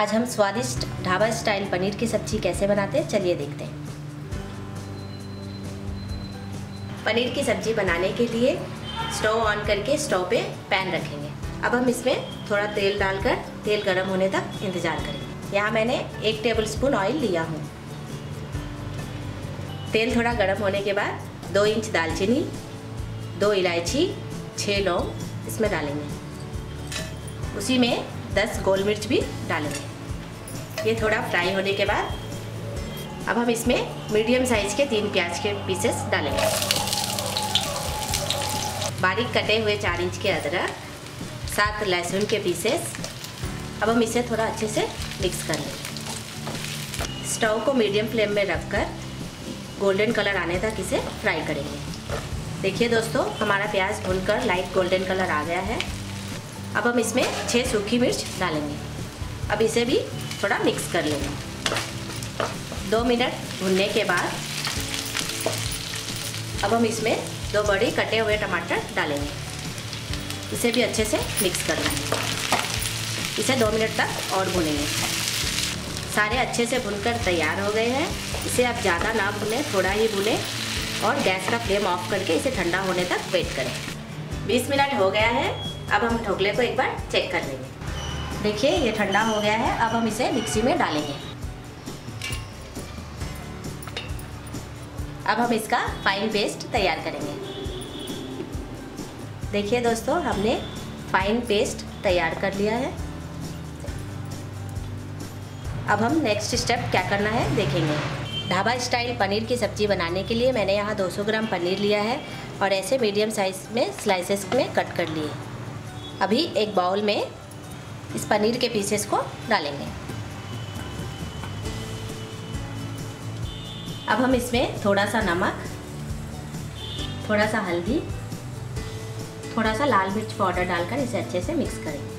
आज हम स्वादिष्ट ढाबा स्टाइल पनीर की सब्जी कैसे बनाते हैं, चलिए देखते हैं। पनीर की सब्जी बनाने के लिए स्टोव ऑन करके स्टोव पे पैन रखेंगे। अब हम इसमें थोड़ा तेल डालकर तेल गर्म होने तक इंतज़ार करेंगे। यहाँ मैंने 1 टेबलस्पून ऑयल लिया हूँ। तेल थोड़ा गर्म होने के बाद 2 इंच दालचीनी, 2 इलायची, 6 लौंग इसमें डालेंगे। उसी में 10 गोल मिर्च भी डालेंगे। ये थोड़ा फ्राई होने के बाद अब हम इसमें मीडियम साइज़ के 3 प्याज के पीसेस डालेंगे, बारीक कटे हुए 4 इंच के अदरक, 7 लहसुन के पीसेस। अब हम इसे थोड़ा अच्छे से मिक्स कर लेंगे। स्टोव को मीडियम फ्लेम में रखकर गोल्डन कलर आने तक इसे फ्राई करेंगे। देखिए दोस्तों, हमारा प्याज भूनकर लाइट गोल्डन कलर आ गया है। अब हम इसमें 6 सूखी मिर्च डालेंगे। अब इसे भी थोड़ा मिक्स कर लेंगे। 2 मिनट भूनने के बाद अब हम इसमें 2 बड़े कटे हुए टमाटर डालेंगे। इसे भी अच्छे से मिक्स कर लेंगे। इसे 2 मिनट तक और भूनेंगे। सारे अच्छे से भुनकर तैयार हो गए हैं। इसे आप ज़्यादा ना भुनें, थोड़ा ही भुनें और गैस का फ्लेम ऑफ करके इसे ठंडा होने तक वेट करें। 20 मिनट हो गया है। अब हम ढोकले को एक बार चेक कर लेंगे। देखिए, ये ठंडा हो गया है। अब हम इसे मिक्सी में डालेंगे। अब हम इसका फाइन पेस्ट तैयार करेंगे। देखिए दोस्तों, हमने फाइन पेस्ट तैयार कर लिया है। अब हम नेक्स्ट स्टेप क्या करना है देखेंगे। ढाबा स्टाइल पनीर की सब्ज़ी बनाने के लिए मैंने यहाँ 200 ग्राम पनीर लिया है और ऐसे मीडियम साइज़ में स्लाइसेस में कट कर लिए। अभी एक बाउल में इस पनीर के पीसेस को डालेंगे। अब हम इसमें थोड़ा सा नमक, थोड़ा सा हल्दी, थोड़ा सा लाल मिर्च पाउडर डालकर इसे अच्छे से मिक्स करेंगे।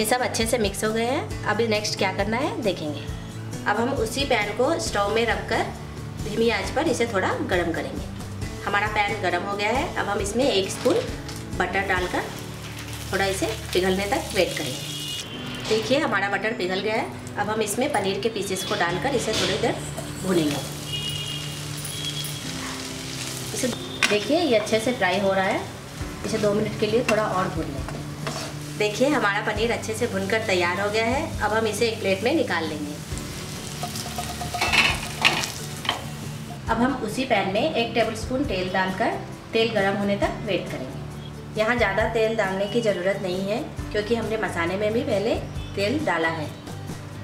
ये सब अच्छे से मिक्स हो गए हैं। अभी नेक्स्ट क्या करना है देखेंगे। अब हम उसी पैन को स्टोव में रखकर धीमी आंच पर इसे थोड़ा गर्म करेंगे। हमारा पैन गर्म हो गया है। अब हम इसमें 1 स्पून बटर डालकर थोड़ा इसे पिघलने तक वेट करेंगे। देखिए, हमारा बटर पिघल गया है। अब हम इसमें पनीर के पीसेस को डालकर इसे थोड़ी देर भूनेंगे। इसे देखिए, ये अच्छे से फ्राई हो रहा है। इसे 2 मिनट के लिए थोड़ा और भून लेंगे। देखिए, हमारा पनीर अच्छे से भूनकर तैयार हो गया है। अब हम इसे एक प्लेट में निकाल लेंगे। अब हम उसी पैन में 1 टेबलस्पून तेल डालकर तेल गर्म होने तक वेट करेंगे। यहाँ ज़्यादा तेल डालने की ज़रूरत नहीं है, क्योंकि हमने मसाले में भी पहले तेल डाला है।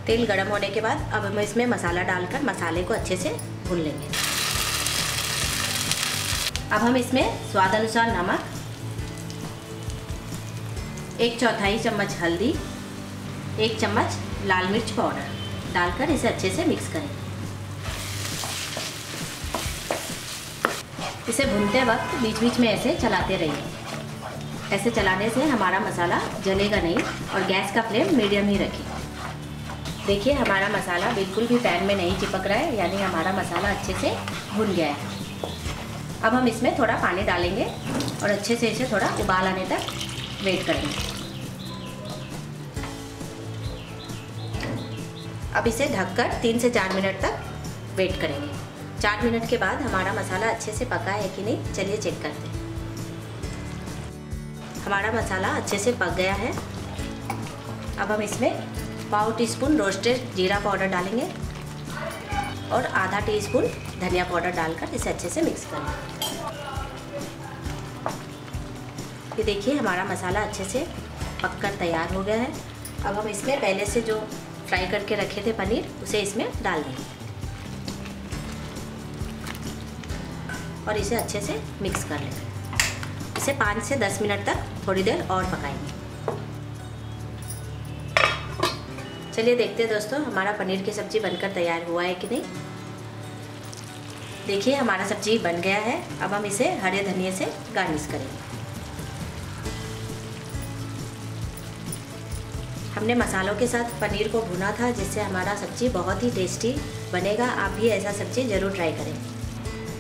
तेल गर्म होने के बाद अब हम इसमें मसाला डालकर मसाले को अच्छे से भून लेंगे। अब हम इसमें स्वाद अनुसार नमक, 1/4 चम्मच हल्दी, 1 चम्मच लाल मिर्च पाउडर डालकर इसे अच्छे से मिक्स करें। इसे भूनते वक्त बीच बीच में ऐसे चलाते रहिए। ऐसे चलाने से हमारा मसाला जलेगा नहीं और गैस का फ्लेम मीडियम ही रखें। देखिए, हमारा मसाला बिल्कुल भी पैन में नहीं चिपक रहा है, यानी हमारा मसाला अच्छे से भुन गया है। अब हम इसमें थोड़ा पानी डालेंगे और अच्छे से इसे थोड़ा उबाल आने तक वेट करेंगे। अब इसे ढककर 3 से 4 मिनट तक वेट करेंगे। 4 मिनट के बाद हमारा मसाला अच्छे से पका है कि नहीं, चलिए चेक करते हैं। हमारा मसाला अच्छे से पक गया है। अब हम इसमें 1/4 टीस्पून रोस्टेड जीरा पाउडर डालेंगे और 1/2 टीस्पून धनिया पाउडर डालकर इसे अच्छे से मिक्स करें। ये देखिए, हमारा मसाला अच्छे से पककर तैयार हो गया है। अब हम इसमें पहले से जो फ्राई करके रखे थे पनीर, उसे इसमें डाल देंगे और इसे अच्छे से मिक्स कर लेंगे। इसे 5 से 10 मिनट तक थोड़ी देर और पकाएंगे। चलिए देखते हैं दोस्तों, हमारा पनीर की सब्ज़ी बनकर तैयार हुआ है कि नहीं। देखिए, हमारा सब्ज़ी बन गया है। अब हम इसे हरे धनिए से गार्निश करेंगे। हमने मसालों के साथ पनीर को भुना था, जिससे हमारा सब्ज़ी बहुत ही टेस्टी बनेगा। आप भी ऐसा सब्ज़ी ज़रूर ट्राई करें।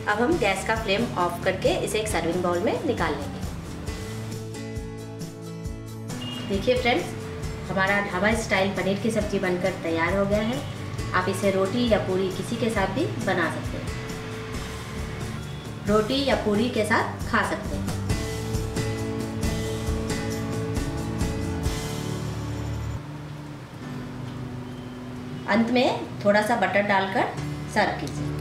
अब हम गैस का फ्लेम ऑफ करके इसे एक सर्विंग बाउल में निकाल लेंगे। देखिए फ्रेंड्स, हमारा ढाबा स्टाइल पनीर की सब्ज़ी बनकर तैयार हो गया है। आप इसे रोटी या पूरी किसी के साथ भी बना सकते हैं, रोटी या पूरी के साथ खा सकते हैं। अंत में थोड़ा सा बटर डालकर सर्व कीजिए।